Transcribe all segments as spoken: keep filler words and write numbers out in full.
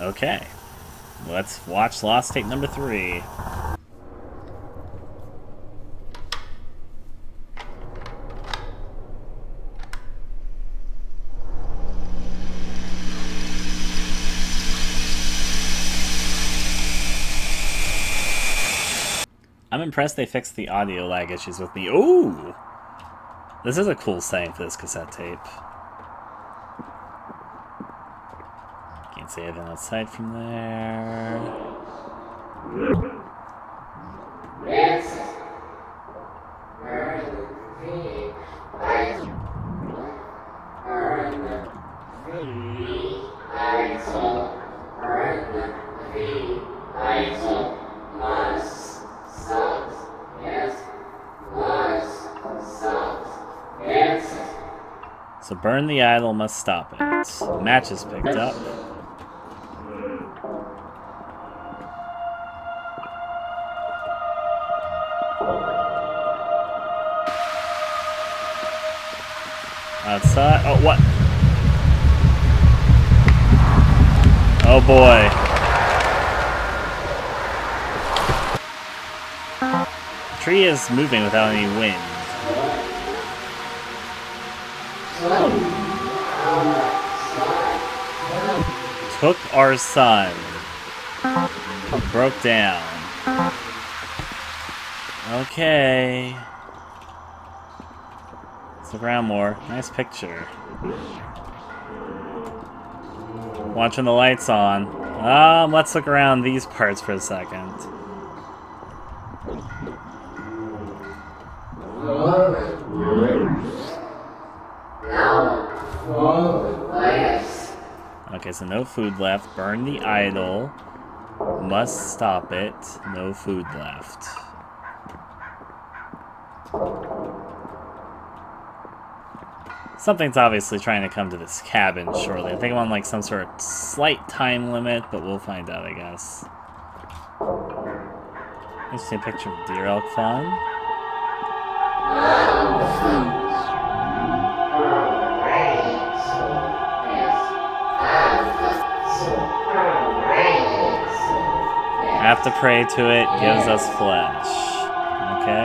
Okay. Let's watch Lost Tape number three. I'm impressed they fixed the audio lag issues with the... Ooh! This is a cool sign for this cassette tape. Can't see anything outside from there. So burn the idol, must stop it. Match is picked up. Outside. Oh, what? Oh, boy. The tree is moving without any wind. Took our son. Broke down. Okay. Let's look around more. Nice picture. Watching the lights on. Um, let's look around these parts for a second. Okay, so no food left. Burn the idol. Must stop it. No food left. Something's obviously trying to come to this cabin shortly. I think I'm on like some sort of slight time limit, but we'll find out, I guess. Let's see a picture of deer elk fawn. Have to pray to it, gives us flesh. Okay.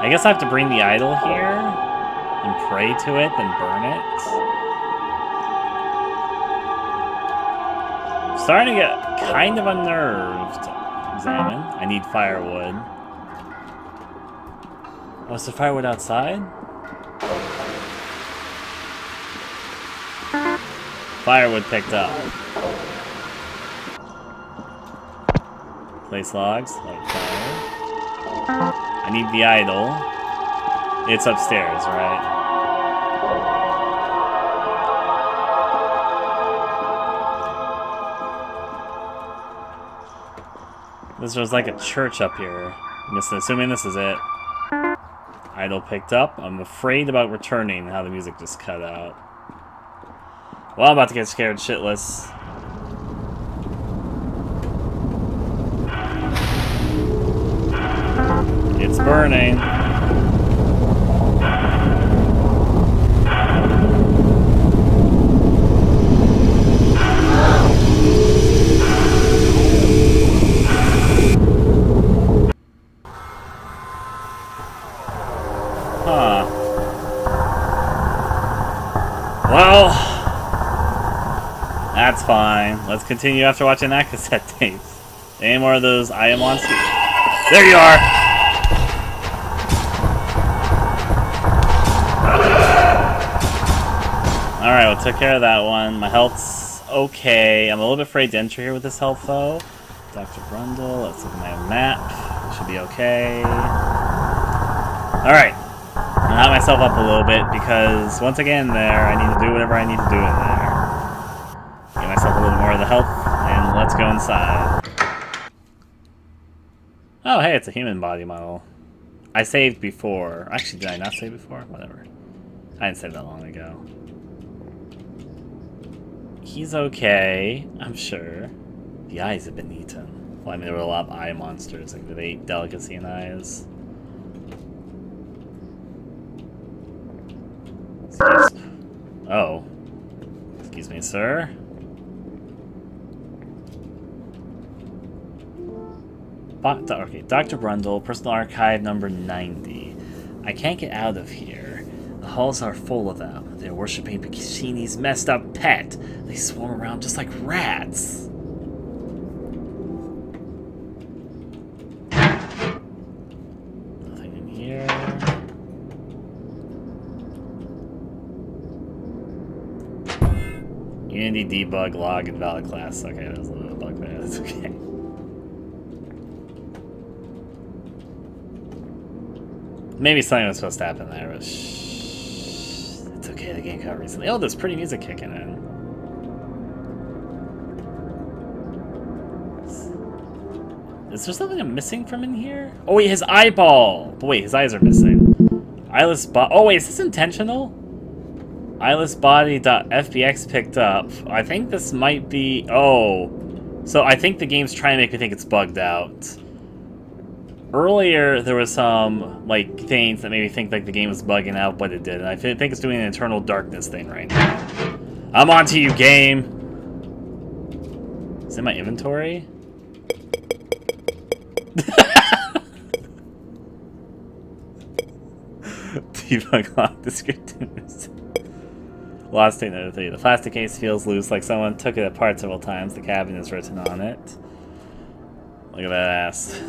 I guess I have to bring the idol here and pray to it, then burn it. I'm starting to get kind of unnerved. Examine. I need firewood. Oh, is there firewood outside? Firewood picked up. Place logs, light fire. I need the idol. It's upstairs, right? This was like a church up here. I'm just assuming this is it. Idol picked up. I'm afraid about returning, how the music just cut out. Well, I'm about to get scared shitless. It's burning. Huh. Well, that's fine. Let's continue after watching that cassette tape. Any more of those I am monsters? There you are! Alright, well, took care of that one. My health's okay. I'm a little bit afraid to enter here with this health, though. Doctor Brundle, let's look at my map. It should be okay. Alright. I'll have myself up a little bit because, once again, there, I need to do whatever I need to do in there. Get myself a little more of the health, and let's go inside. Oh, hey, it's a human body model. I saved before. Actually, did I not save before? Whatever. I didn't save that long ago. He's okay, I'm sure. The eyes have been eaten. Well, I mean, there were a lot of eye monsters. Like, they ate delicacy and eyes. Oh. Excuse me, sir. Okay, Doctor Brundle, personal archive number ninety. I can't get out of here. The halls are full of them. They're worshipping Pasini's messed up pet. They swarm around just like rats. Nothing in here. Unity debug log invalid class. Okay, that was a little bug there. That's okay. Maybe something was supposed to happen there, but shh. It's okay, the game came out recently. Oh, there's pretty music kicking in. Is there something I'm missing from in here? Oh wait, his eyeball! But wait, his eyes are missing. Eyeless body. Oh wait, is this intentional? Eyeless body.fbx picked up. I think this might be. Oh. So I think the game's trying to make me think it's bugged out. Earlier, there was some, like, things that made me think, like, the game was bugging out, but it did. And I think it's doing an internal darkness thing right now. I'm on to you, game! Is it in my inventory? Debug lock the script. Lost Tape number three. The plastic case feels loose, like someone took it apart several times. The cabin is written on it. Look at that ass.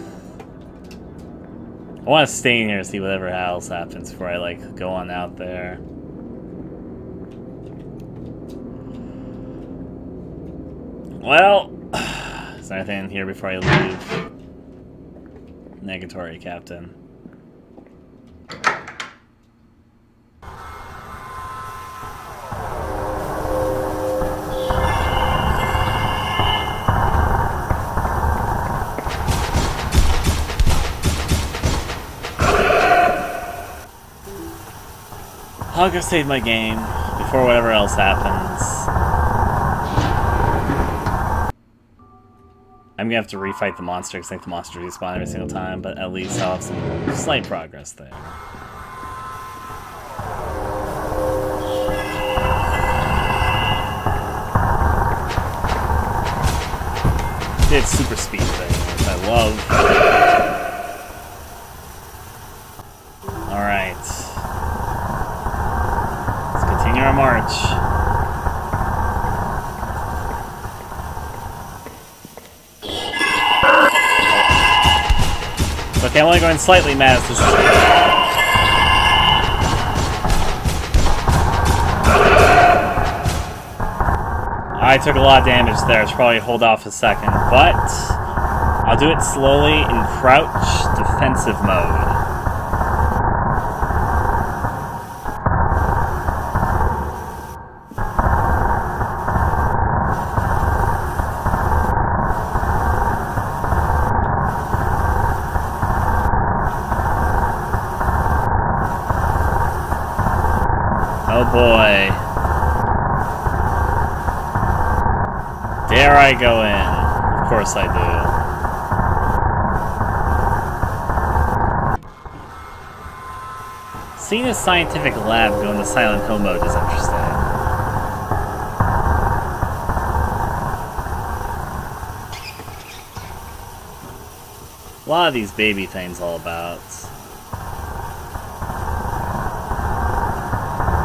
I want to stay in here and see whatever else happens before I, like, go on out there. Well, is there anything in here before I leave? Negatory, Captain. I'll go save my game before whatever else happens. I'm gonna have to refight the monster because I think the monster respawns every single time, but at least I'll have some slight progress there. It's super speed thing, which I love. Alright. Our march. Okay, I'm only going slightly mad at this time. I took a lot of damage there. I should probably hold off a second, but I'll do it slowly in crouch defensive mode. Dare I go in? Of course I do. Seeing a scientific lab go into Silent Hill mode is interesting. A lot of these baby things all about.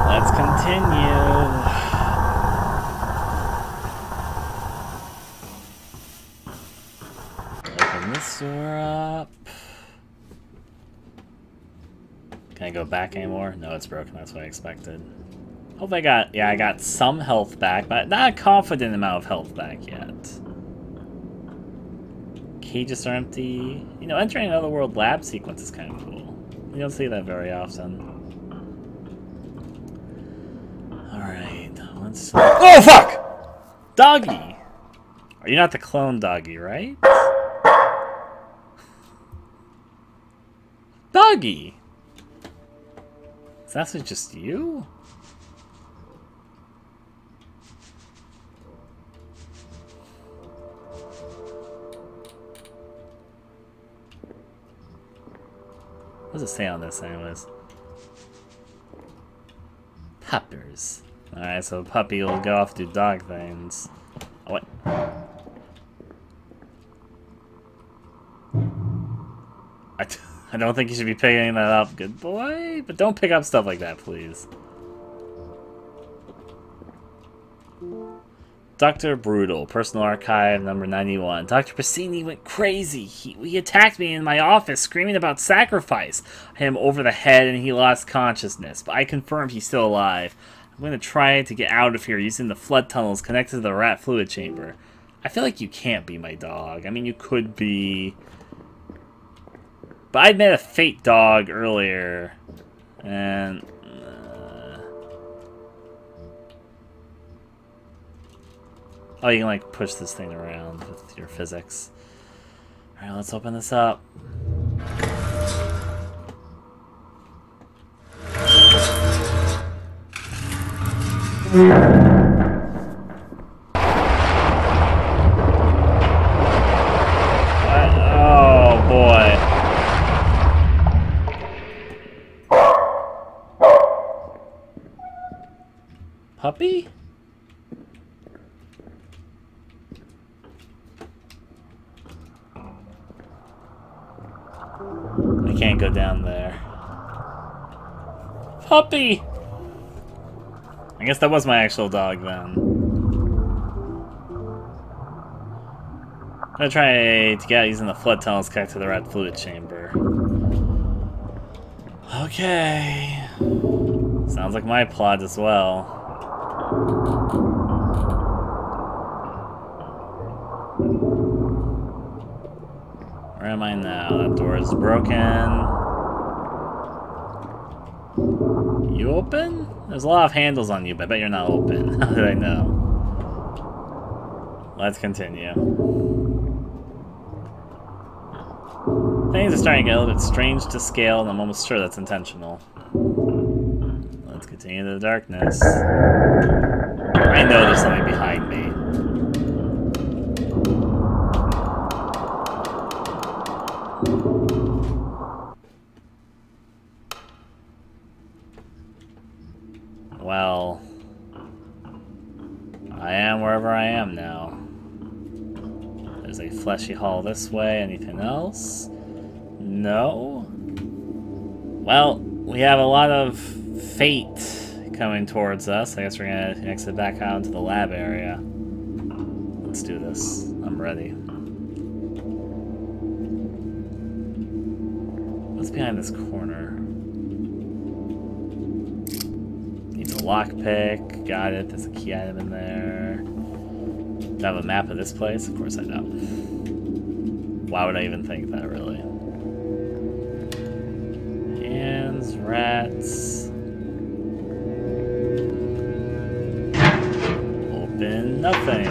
Let's continue. Door up. Can I go back anymore? No, it's broken. That's what I expected. Hope I got, yeah, I got some health back, but not a confident amount of health back yet. Cages are empty. You know, entering another world lab sequence is kind of cool. You don't see that very often. Alright, let's. Oh, fuck! Doggy! Are you not the clone doggy, right? Doggy! Is that just you? What does it say on this anyways? Puppers. Alright, so puppy will go off to do dog things. Oh, what? I, t I don't think you should be picking that up, good boy. But don't pick up stuff like that, please. Doctor Brundle, personal archive number ninety-one. Doctor Pasini went crazy. He, he attacked me in my office, screaming about sacrifice. I hit him over the head, and he lost consciousness. But I confirmed he's still alive. I'm going to try to get out of here using the flood tunnels connected to the rat fluid chamber. I feel like you can't be my dog. I mean, you could be, but I met a fate dog earlier, and uh... oh, you can like push this thing around with your physics. All right, let's open this up. Oh boy. Puppy? I can't go down there. Puppy! I guess that was my actual dog then. I'm gonna try to get out using the flood tunnels connected to the rat fluid chamber. Okay. Sounds like my plot as well. Where am I now? That door is broken. You open? There's a lot of handles on you, but I bet you're not open. How did I know? Let's continue. Things are starting to get a little bit strange to scale, and I'm almost sure that's intentional. Let's continue to the darkness. I know there's something behind me. Well, I am wherever I am now. There's a fleshy hall this way. Anything else? No? Well, we have a lot of fate coming towards us. I guess we're going to exit back out into the lab area. Let's do this. I'm ready. What's behind this corner? Need a lockpick. Got it. There's a key item in there. Do I have a map of this place? Of course I don't. Why would I even think that, really? Hands, rats. Open nothing.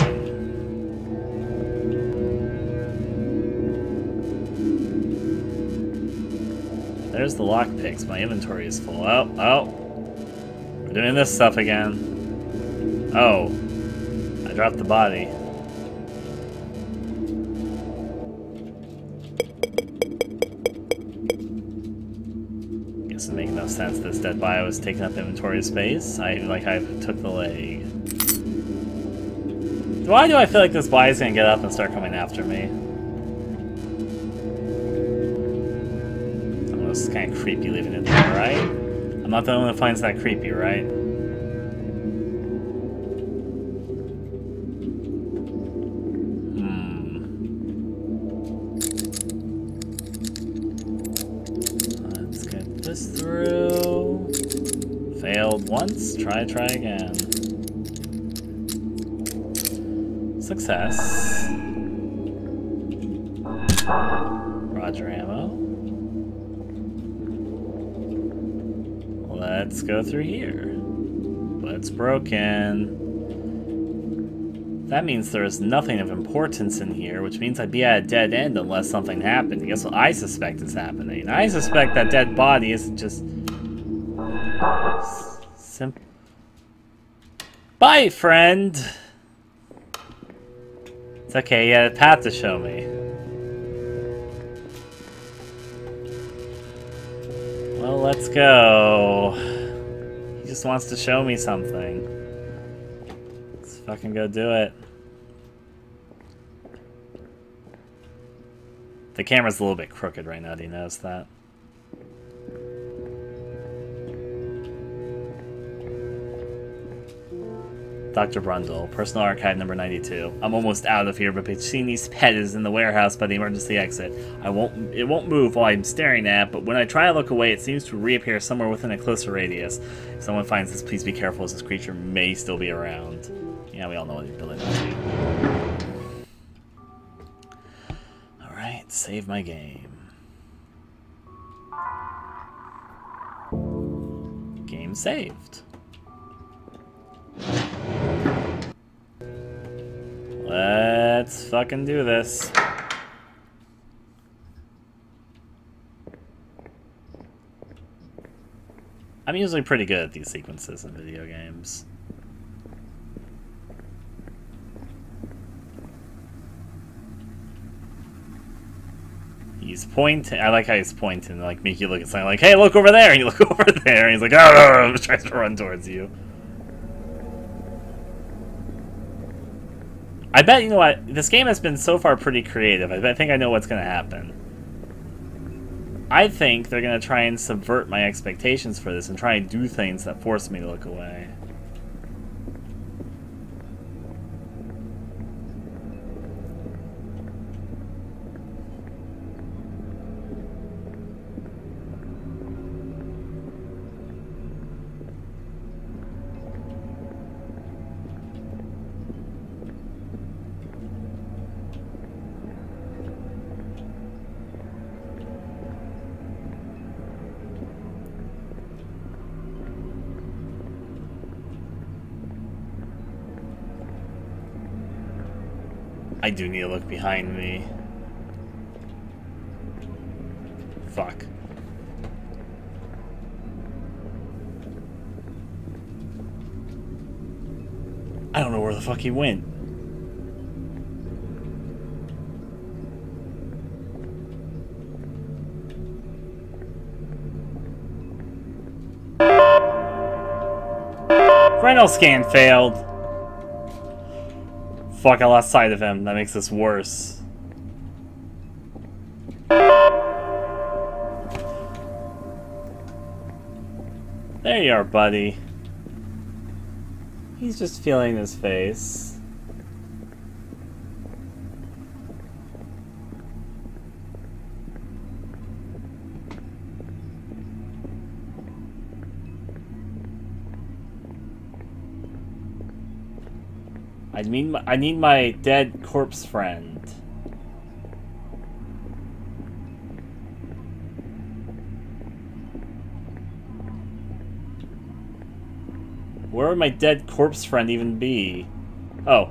There's the lockpicks. My inventory is full. Oh, oh. We're doing this stuff again. Oh. I dropped the body. Guess it makes no sense. This dead bio is taking up inventory space. I like I took the leg. Why do I feel like this bio is gonna get up and start coming after me? It's kind of creepy leaving it there, right? I'm not the only one that finds that creepy, right? Hmm. Let's get this through. Failed once. Try, try again. Success. Roger ammo. Let's go through here. What's broken? That means there is nothing of importance in here, which means I'd be at a dead end unless something happened. Guess what I suspect is happening? I suspect that dead body isn't just simple. Bye, friend! It's okay, you had a path to show me. Well, let's go. He just wants to show me something. Let's fucking go do it. The camera's a little bit crooked right now, do you notice that? Doctor Brundle, personal archive number ninety-two. I'm almost out of here, but Pacini's pet is in the warehouse by the emergency exit. I won't, it won't move while I'm staring at it, but when I try to look away, it seems to reappear somewhere within a closer radius. If someone finds this, please be careful, as this creature may still be around. Yeah, we all know what you're building up to. Alright, save my game. Game saved. Let's fucking do this. I'm usually pretty good at these sequences in video games. He's pointing. I like how he's pointing, like make you look at something like, hey, look over there, and you look over there, and he's like, oh, just tries to run towards you. I bet, you know what, this game has been so far pretty creative. I think I know what's going to happen. I think they're going to try and subvert my expectations for this and try and do things that force me to look away. I do need to look behind me. Fuck. I don't know where the fuck he went. Renal scan failed. Fuck, I lost sight of him. That makes this worse. There you are, buddy. He's just feeling his face. I mean, I need my dead corpse friend. Where would my dead corpse friend even be? Oh.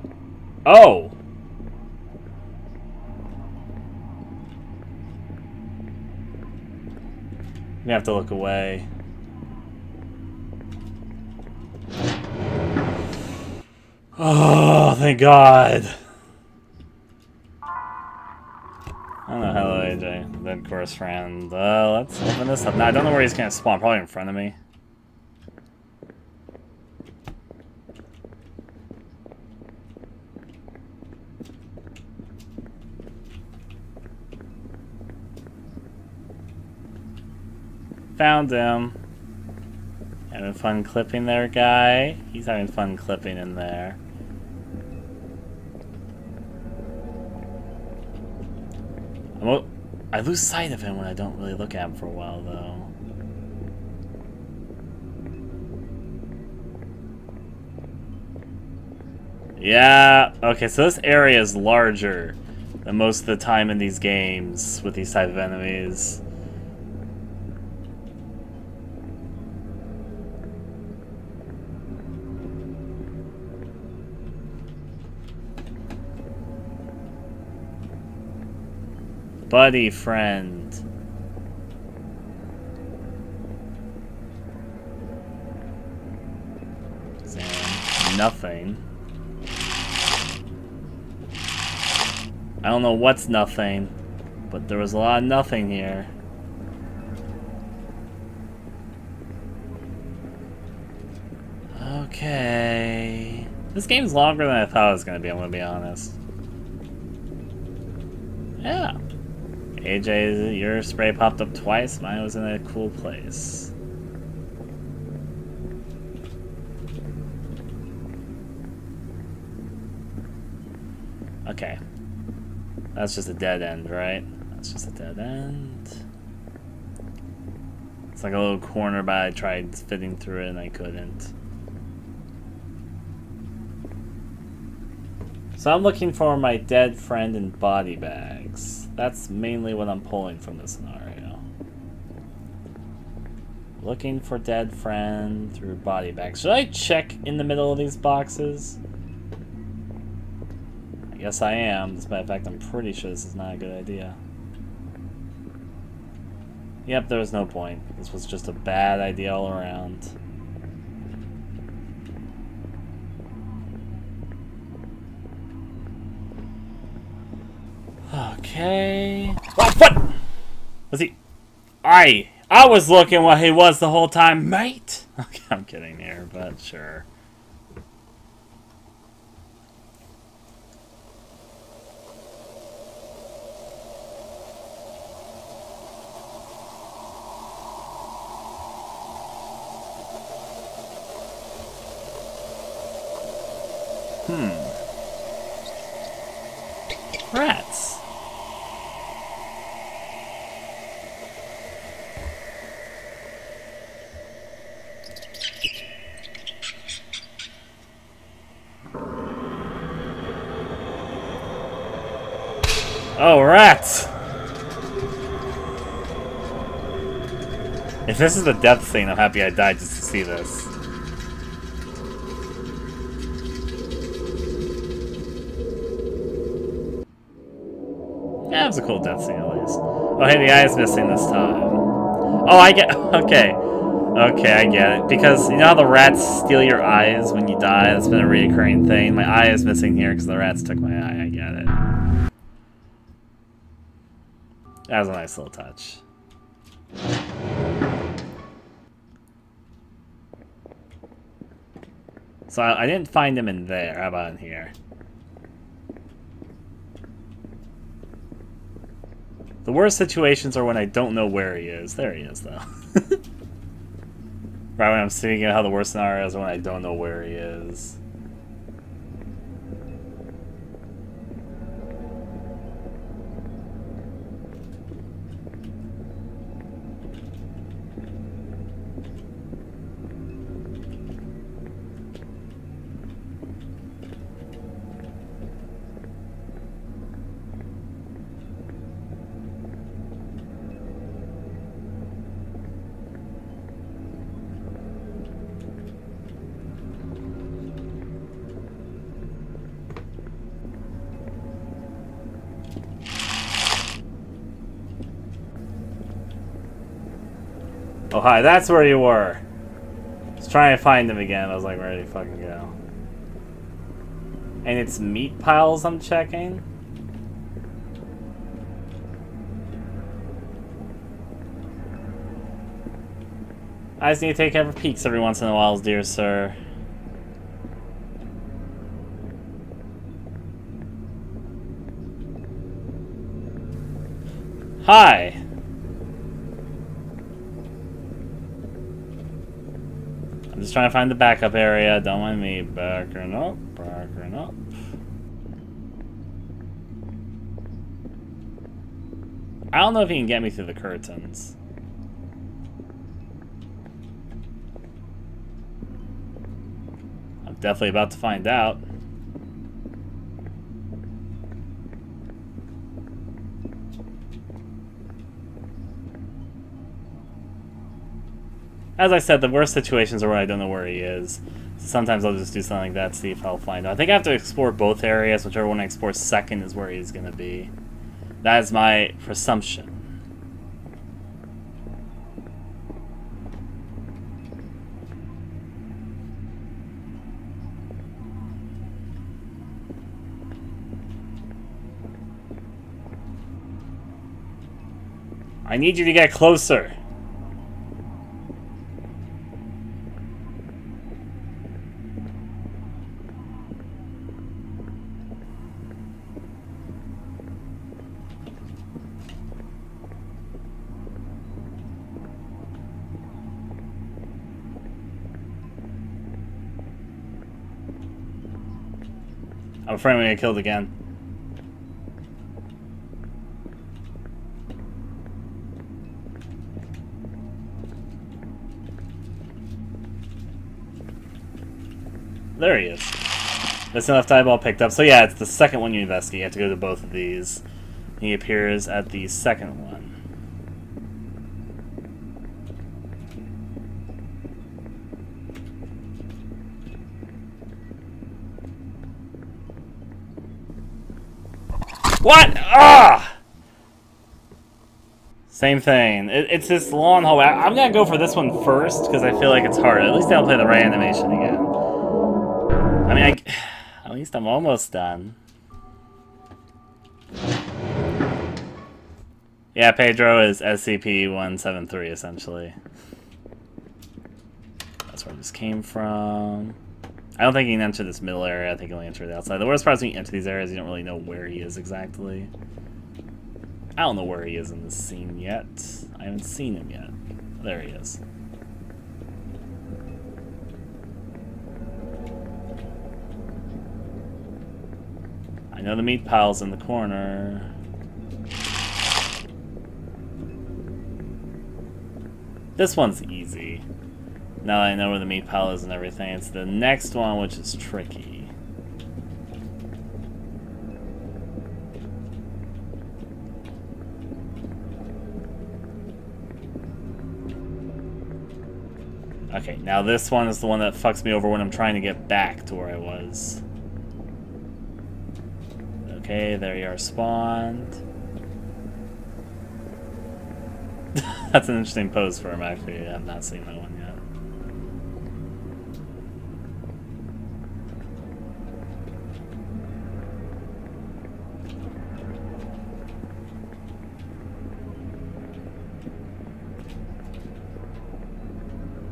Oh! I'm gonna have to look away. Oh, thank God. I don't know, hello A J, dead course friend. Uh, let's open this up. Now, I don't know where he's gonna spawn, probably in front of me. Found him. Having fun clipping there, guy. He's having fun clipping in there. I lose sight of him when I don't really look at him for a while, though. Yeah, okay, so this area is larger than most of the time in these games with these type of enemies. Buddy friend. Nothing. I don't know what's nothing, but there was a lot of nothing here. Okay. This game's longer than I thought it was gonna be, I'm gonna be honest. Yeah. A J, your spray popped up twice. Mine was in a cool place. Okay. That's just a dead end, right? That's just a dead end. It's like a little corner, but I tried fitting through it and I couldn't. So I'm looking for my dead friend in body bags. That's mainly what I'm pulling from this scenario. Looking for dead friend through body bags. Should I check in the middle of these boxes? I guess I am. As a matter of fact, I'm pretty sure this is not a good idea. Yep, there was no point. This was just a bad idea all around. Okay. What? Was he? I I was looking what he was the whole time, mate. Okay, I'm kidding here, but sure. Hmm. Rats. Oh, rats! If this is the death scene, I'm happy I died just to see this. Yeah, it was a cool death scene at least. Oh, hey, the eye's missing this time. Oh, I get- okay. Okay, I get it. Because, you know how the rats steal your eyes when you die? That's been a reoccurring thing. My eye is missing here because the rats took my eye. I get it. That was a nice little touch. So I, I didn't find him in there. How about in here? The worst situations are when I don't know where he is. There he is, though. Right when I'm seeing how the worst scenarios are when I don't know where he is. Oh, hi, that's where you were. I was trying to find him again. I was like, where did he fucking go? And it's meat piles I'm checking? I just need to take care of peaks every once in a while, dear sir. Hi. I'm just trying to find the backup area. Don't mind me backing up, backing up. I don't know if he can get me through the curtains. I'm definitely about to find out. As I said, the worst situations are where I don't know where he is. So sometimes I'll just do something like that, see if I'll find out. I think I have to explore both areas. Whichever one I explore second is where he's going to be. That is my presumption. I need you to get closer. I'm afraid I'm gonna get killed again. There he is. That's enough eyeball picked up. So yeah, it's the second one you investigate. You have to go to both of these. He appears at the second one. What? Ah! Same thing. It, it's this long hallway. I'm gonna go for this one first because I feel like it's harder. At least I'll play the right animation again. I mean, I, at least I'm almost done. Yeah, Pedro is S C P one seventy-three, essentially. That's where this came from. I don't think he can enter this middle area. I think he'll enter the outside. The worst part is when you enter these areas, you don't really know where he is exactly. I don't know where he is in this scene yet. I haven't seen him yet. There he is. I know the meat pile's in the corner. This one's easy. Now that I know where the meat pile is and everything, it's the next one which is tricky. Okay, now this one is the one that fucks me over when I'm trying to get back to where I was. Okay, there you are, spawned. That's an interesting pose for him, actually. I've not seen that one yet.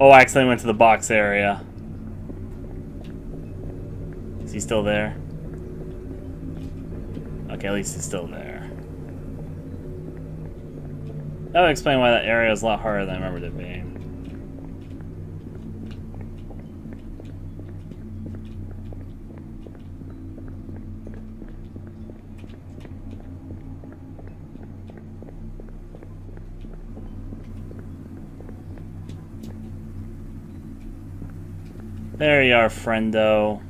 Oh, I accidentally went to the box area. Is he still there? Okay, at least he's still there. That would explain why that area is a lot harder than I remembered it being. There you are, friendo.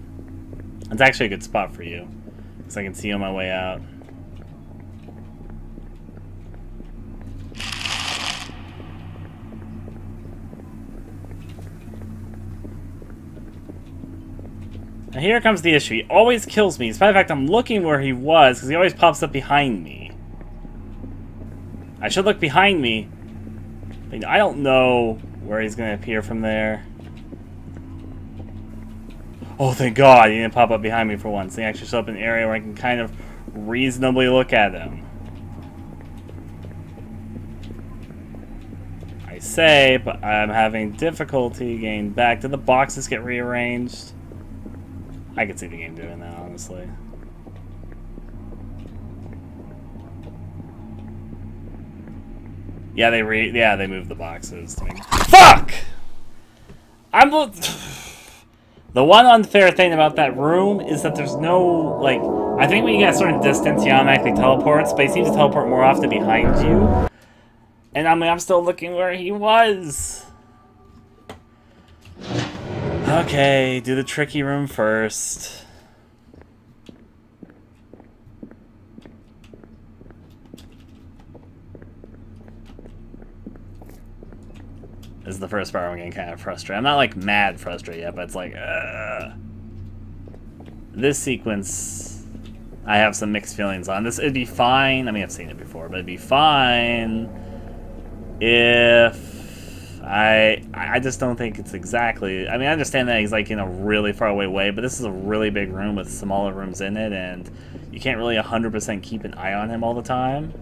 It's actually a good spot for you, because I can see you on my way out. Now here comes the issue. He always kills me, despite the fact I'm looking where he was, because he always pops up behind me. I should look behind me. But I don't know where he's going to appear from there. Oh, thank God, he didn't pop up behind me for once. He actually showed up in an area where I can kind of reasonably look at him. I say, but I'm having difficulty getting back. Did the boxes get rearranged? I could see the game doing that, honestly. Yeah, they re yeah they moved the boxes to me. Fuck! I'm the one unfair thing about that room is that there's no, like, I think when you get a certain distance, he automatically teleports, but he seems to teleport more often behind you. And I mean, I'm still looking where he was. Okay, do the tricky room first. This is the first part where I'm getting kind of frustrated. I'm not like mad frustrated yet, but it's like, uh, this sequence, I have some mixed feelings on. This, it'd be fine. I mean, I've seen it before, but it'd be fine if. I I just don't think it's exactly... I mean, I understand that he's like in a really far away way, but this is a really big room with smaller rooms in it, and you can't really one hundred percent keep an eye on him all the time.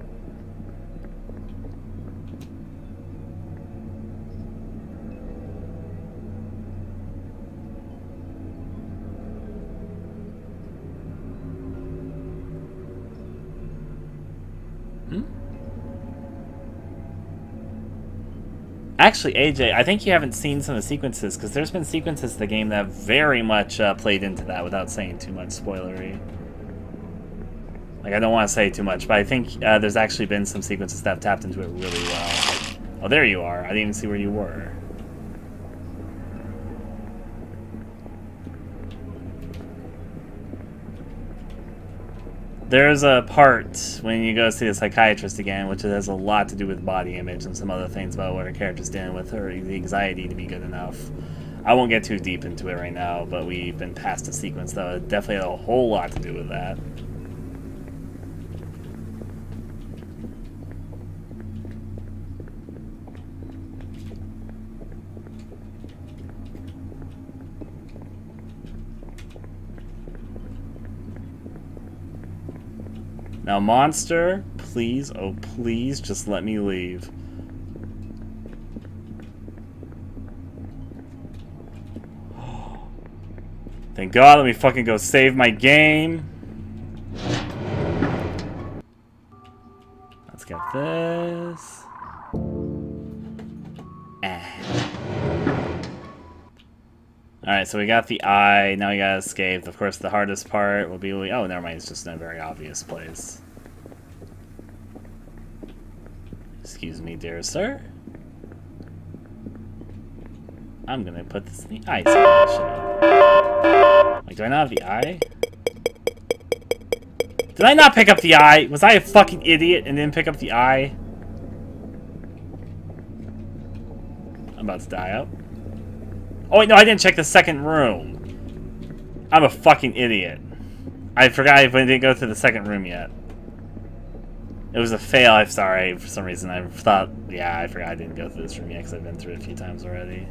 Actually, A J, I think you haven't seen some of the sequences, because there's been sequences in the game that very much uh, played into that without saying too much spoilery. Like, I don't want to say too much, but I think uh, there's actually been some sequences that have tapped into it really well. Oh, there you are. I didn't even see where you were. There's a part when you go see the psychiatrist again, which has a lot to do with body image and some other things about what her character's dealing with, her anxiety to be good enough. I won't get too deep into it right now, but we've been past a sequence that definitely had a whole lot to do with that. Now, monster, please, oh please, just let me leave. Thank God, let me fucking go save my game. Let's get this. Ah. Alright, so we got the eye, now we gotta escape. Of course, the hardest part will be... Oh, never mind, it's just in a very obvious place. Excuse me, dear sir. I'm gonna put this in the eye section. Like, do I not have the eye? Did I not pick up the eye? Was I a fucking idiot and didn't pick up the eye? I'm about to die up. Oh wait, no, I didn't check the second room. I'm a fucking idiot. I forgot if I didn't go through the second room yet. It was a fail. I'm sorry. For some reason, I thought, yeah, I forgot I didn't go through this room yet because I've been through it a few times already.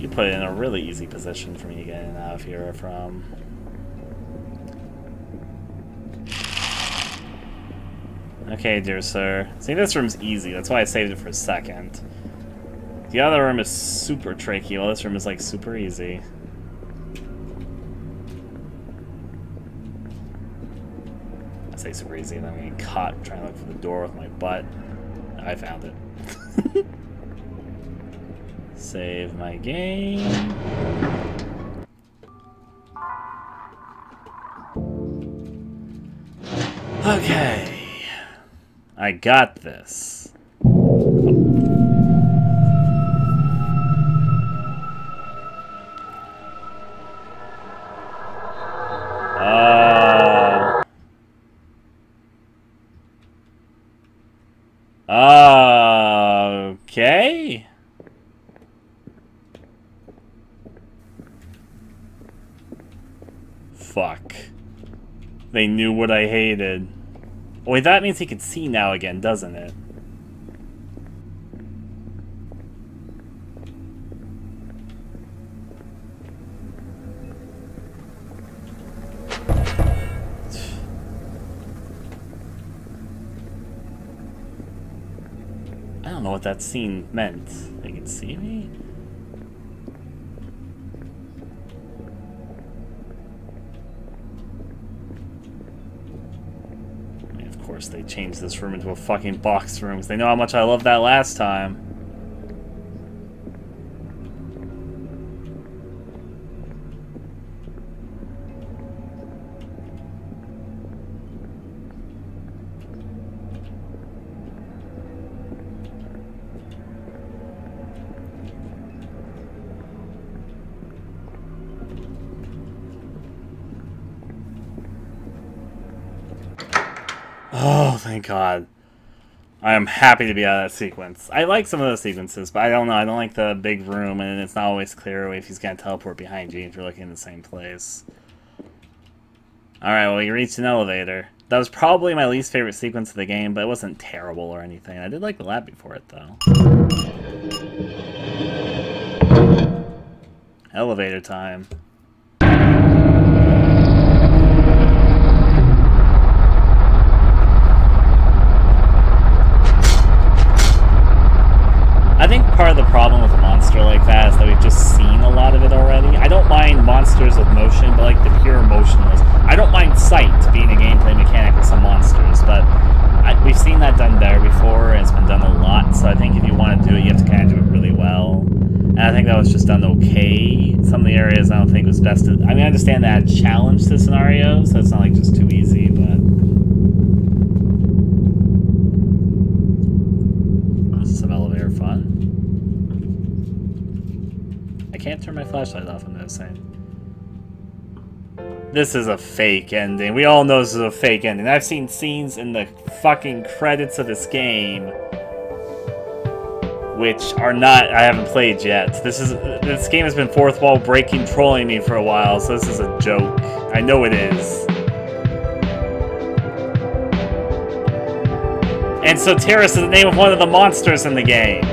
You put it in a really easy position for me to get in and out of here from. Okay, dear sir. See, this room's easy. That's why I saved it for a second. The other room is super tricky, while this room is, like, super easy. I say super easy, and I'm getting caught trying to look for the door with my butt. I found it. Save my game. Okay. I got this. Oh. Oh. Oh. Okay. Fuck. They knew what I hated. Wait, that means he can see now again, doesn't it? I don't know what that scene meant. They can see me? They changed this room into a fucking box room because they know how much I loved that last time. Oh, thank God. I am happy to be out of that sequence. I like some of those sequences, but I don't know. I don't like the big room, and it's not always clear if he's going to teleport behind you if you're looking in the same place. Alright, well, we reached an elevator. That was probably my least favorite sequence of the game, but it wasn't terrible or anything. I did like the lab before it, though. Elevator time. I think part of the problem with a monster like that is that we've just seen a lot of it already. I don't mind monsters with motion, but like the pure motionless. I don't mind sight being a gameplay mechanic with some monsters, but I, we've seen that done better before, and it's been done a lot, so I think if you want to do it, you have to kind of do it really well. And I think that was just done okay. Some of the areas I don't think was best to... I mean, I understand that challenge the scenario, so it's not like just too easy, but... Can't turn my flashlight off, I'm not saying. This is a fake ending. We all know this is a fake ending. I've seen scenes in the fucking credits of this game which are not, I haven't played yet. This is, this game has been fourth wall breaking, trolling me for a while, so this is a joke. I know it is. And Sotiris is the name of one of the monsters in the game.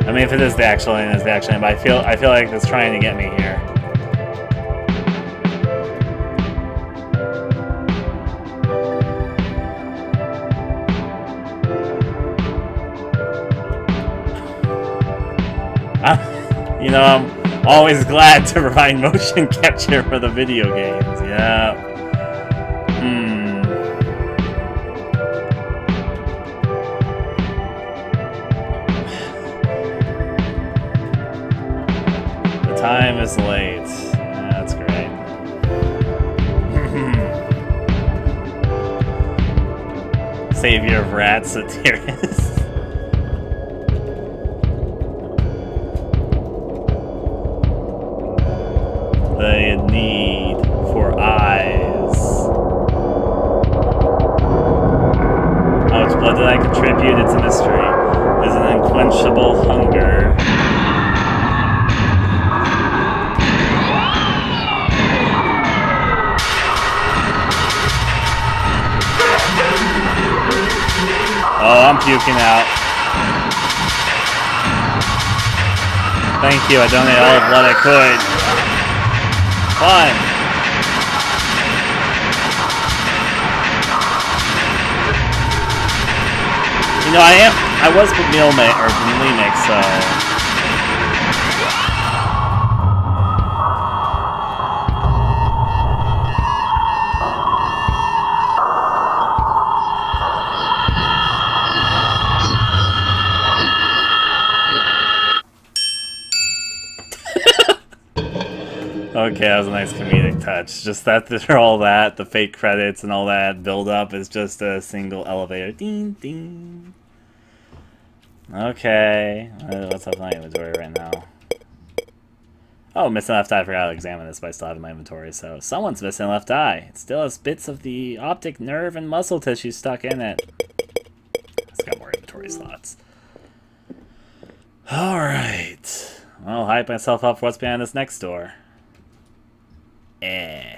I mean, if it is the actual end, it's the actual end, but I feel, I feel like it's trying to get me here. I, you know, I'm always glad to provide motion capture for the video games, yeah. Time is late. Yeah, that's great. Savior of rats, Sotiris. The need for eyes. How much blood did I contribute? It's a mystery. There's an unquenchable hunger. Oh, I'm puking out. Thank you, I donated all the blood I could. Fun! You know, I am, I was with meal mix, or Lemix, so... Okay, that was a nice comedic touch. Just that through all that, the fake credits and all that build-up is just a single elevator. Ding, ding. Okay. What's up in my inventory right now? Oh, missing left eye. I forgot to examine this, but I still have it in my inventory. So, someone's missing left eye. It still has bits of the optic nerve and muscle tissue stuck in it. It's got more inventory slots. Alright. I'll hype myself up for what's behind this next door. Eh.